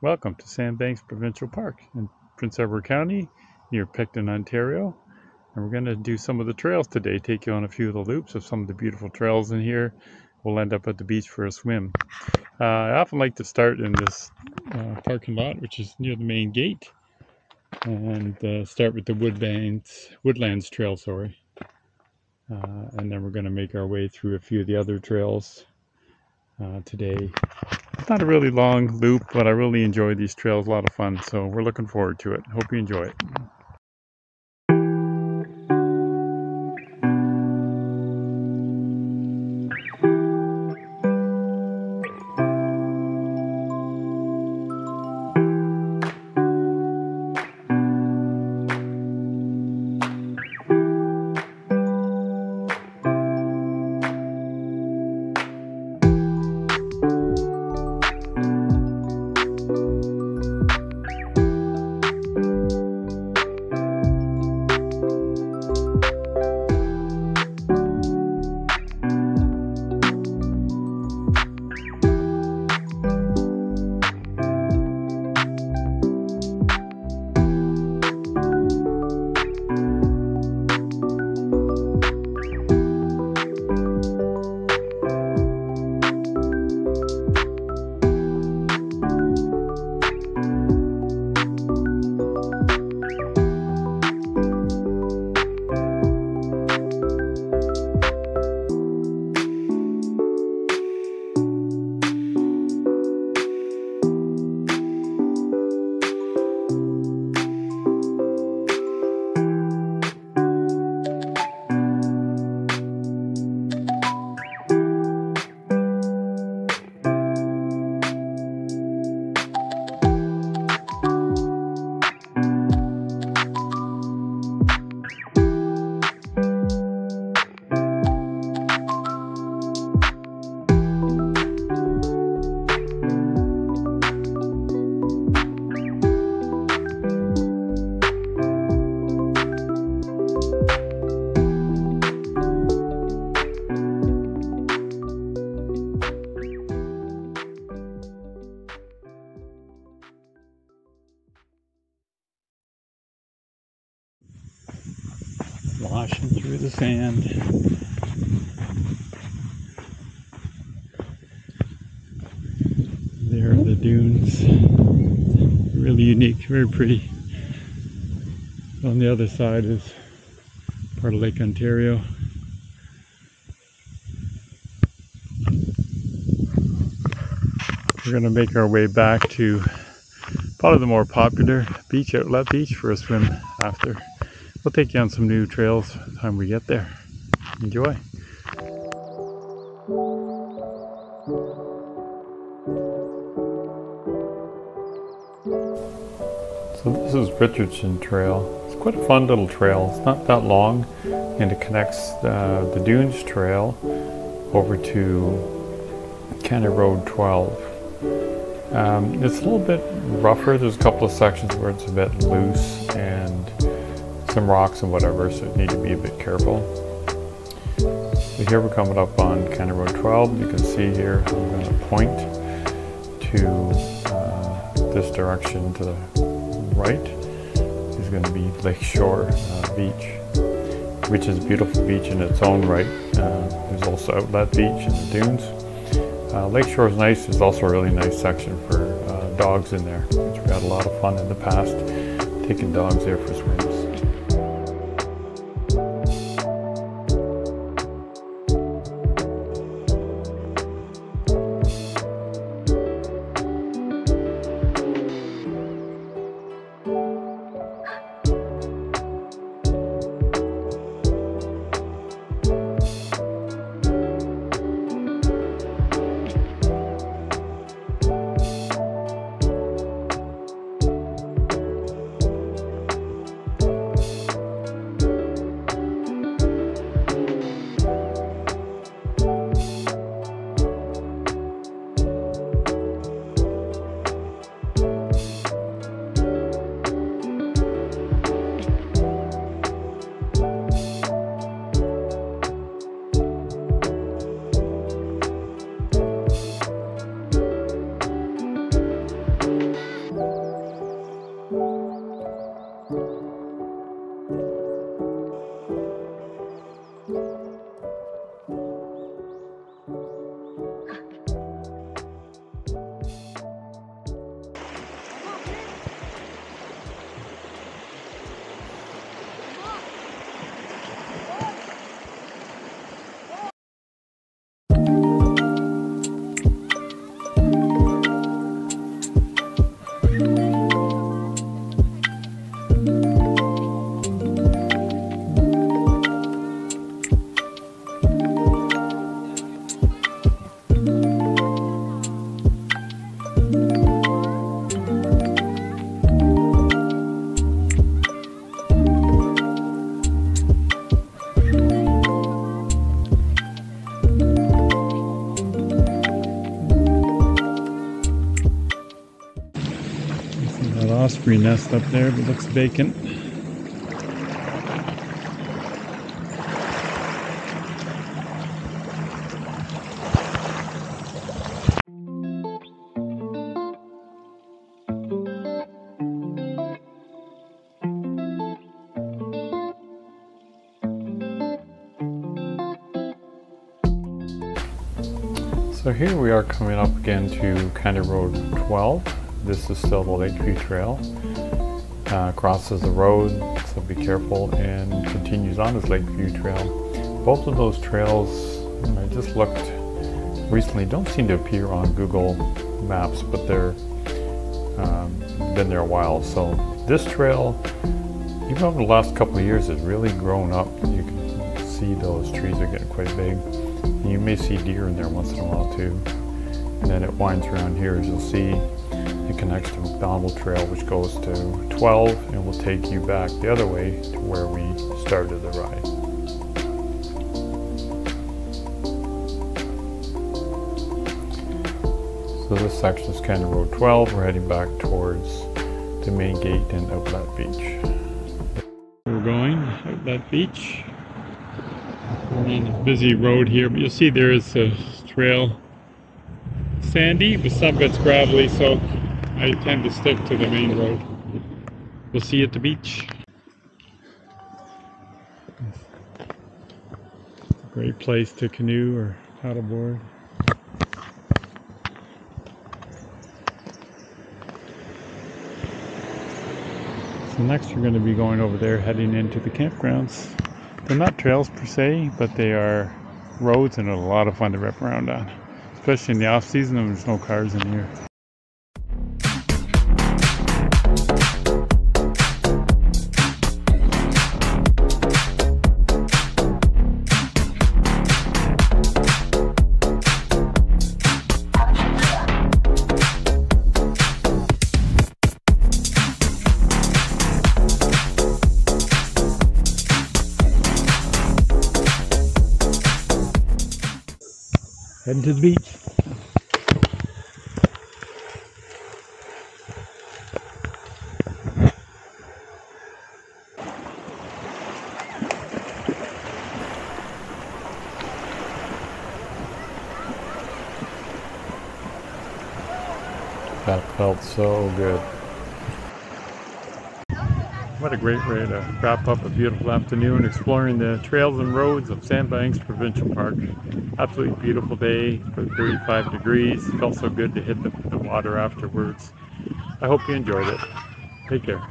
Welcome to Sandbanks Provincial Park in Prince Edward County near Picton, Ontario. And we're going to do some of the trails today, take you on a few of the loops of some of the beautiful trails in here. We'll end up at the beach for a swim. I often like to start in this parking lot, which is near the main gate, and start with the Woodlands Trail, and then we're going to make our way through a few of the other trails today. It's not a really long loop, but I really enjoy these trails, a lot of fun, so we're looking forward to it. Hope you enjoy it. Washing through the sand. There are the dunes. Really unique, very pretty. On the other side is part of Lake Ontario. We're going to make our way back to probably the more popular beach, Outlet Beach, for a swim after. We'll take you on some new trails by the time we get there. Enjoy. So this is Richardson Trail. It's quite a fun little trail. It's not that long, and it connects the Dunes Trail over to County Road 12. It's a little bit rougher. There's a couple of sections where it's a bit loose and some rocks and whatever, so you need to be a bit careful. So here we're coming up on County Road 12. You can see here I'm going to point to this direction to the right. Is going to be Lakeshore Beach, which is a beautiful beach in its own right. There's also Outlet Beach and the dunes. Lakeshore is nice. There's also a really nice section for dogs in there, which we had a lot of fun in the past taking dogs there for swimming. that osprey nest up there, but it looks vacant. So here we are coming up again to County Road 12. This is still the Lakeview Trail. Crosses the road, so be careful, and continues on as Lakeview Trail. Both of those trails, I just looked recently, don't seem to appear on Google Maps, but they're been there a while. So this trail, even over the last couple of years, has really grown up. You can see those trees are getting quite big. You may see deer in there once in a while too. And then it winds around here, as you'll see. It connects to McDonnell Trail, which goes to 12 and will take you back the other way to where we started the ride. So this section is County Road 12. We're heading back towards the main gate and Outlet Beach. We're going Outlet Beach. On a busy road here, but you'll see there is a trail, sandy, but some of it's gravelly, so I tend to stick to the main road. We'll see you at the beach. It's a great place to canoe or paddleboard. So next we're going to be going over there, heading into the campgrounds. They're not trails per se, but they are roads, and they're a lot of fun to rip around on, especially in the off season when there's no cars in here. Heading to the beach. That felt so good. What a great way to wrap up a beautiful afternoon exploring the trails and roads of Sandbanks Provincial Park. Absolutely beautiful day for 35 degrees. It felt so good to hit the water afterwards. I hope you enjoyed it. Take care.